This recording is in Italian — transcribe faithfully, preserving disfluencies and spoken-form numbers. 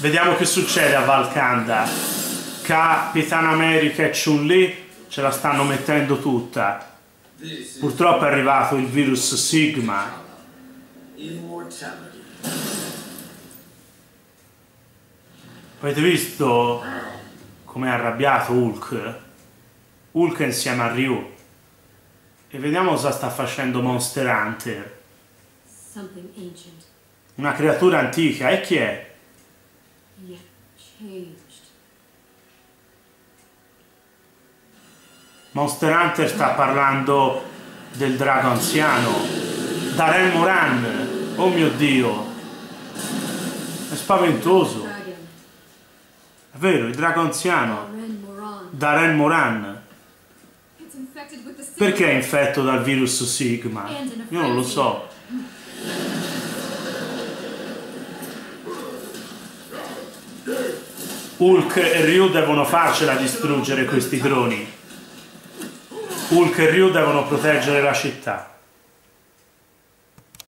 Vediamo che succede a Valkanda. Capitan America e Chun-Li ce la stanno mettendo tutta. Purtroppo è arrivato il virus Sigma. Avete visto come è arrabbiato Hulk? Hulk insieme a Ryu. E vediamo cosa sta facendo Monster Hunter. Una creatura antica, e chi è? Monster Hunter sta parlando del drago anziano, Dah'ren Mohran. Oh mio Dio, è spaventoso. È vero, il drago anziano, Dah'ren Mohran. Perché è infetto dal virus Sigma? Io non lo so. Hulk e Ryu devono farcela distruggere questi droni. Hulk e Ryu devono proteggere la città.